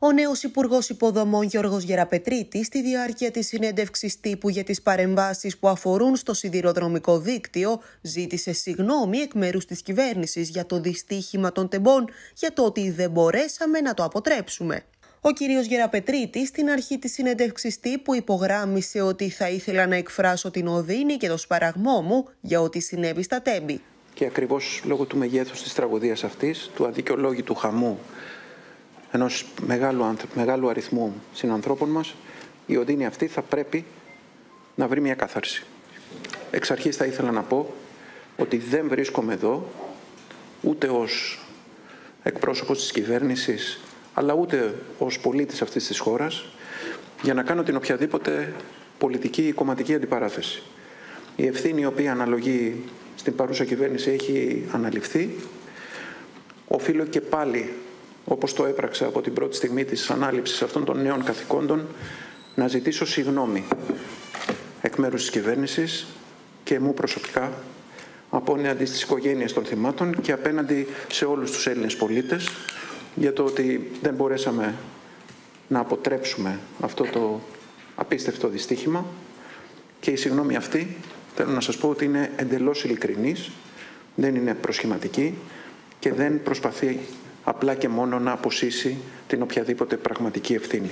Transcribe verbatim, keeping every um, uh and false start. Ο νέος Υπουργός Υποδομών Γιώργος Γεραπετρίτης, στη διάρκεια της συνέντευξης τύπου για τις παρεμβάσεις που αφορούν στο σιδηροδρομικό δίκτυο, ζήτησε συγγνώμη εκ μέρους της κυβέρνησης για το δυστύχημα των τεμπών, για το ότι δεν μπορέσαμε να το αποτρέψουμε. Ο κύριος Γεραπετρίτης στην αρχή της συνέντευξης τύπου υπογράμμισε ότι θα ήθελα να εκφράσω την οδύνη και το σπαραγμό μου για ό,τι συνέβη στα Τέμπη. Και ακριβώς λόγω του μεγέθους της τραγωδίας αυτής, του αδικαιολόγητου χαμού ενός μεγάλου, μεγάλου αριθμού συνανθρώπων μας, η οδύνη αυτή θα πρέπει να βρει μια καθάρση. Εξ αρχής θα ήθελα να πω ότι δεν βρίσκομαι εδώ ούτε ως εκπρόσωπος της κυβέρνησης, αλλά ούτε ως πολίτης αυτής της χώρας, για να κάνω την οποιαδήποτε πολιτική ή κομματική αντιπαράθεση. Η ευθύνη η οποία αναλογεί στην παρούσα κυβέρνηση έχει αναλυφθεί. Οφείλω και πάλι, όπως το έπραξα από την πρώτη στιγμή της ανάληψης αυτών των νέων καθηκόντων, να ζητήσω συγγνώμη εκ μέρους της κυβέρνησης και μου προσωπικά, απέναντι στις οικογένειες των θυμάτων και απέναντι σε όλους τους Έλληνες πολίτες, για το ότι δεν μπορέσαμε να αποτρέψουμε αυτό το απίστευτο δυστύχημα. Και η συγγνώμη αυτή, θέλω να σας πω ότι είναι εντελώς ειλικρινής, δεν είναι προσχηματική και δεν προσπαθεί απλά και μόνο να αποσύσει την οποιαδήποτε πραγματική ευθύνη.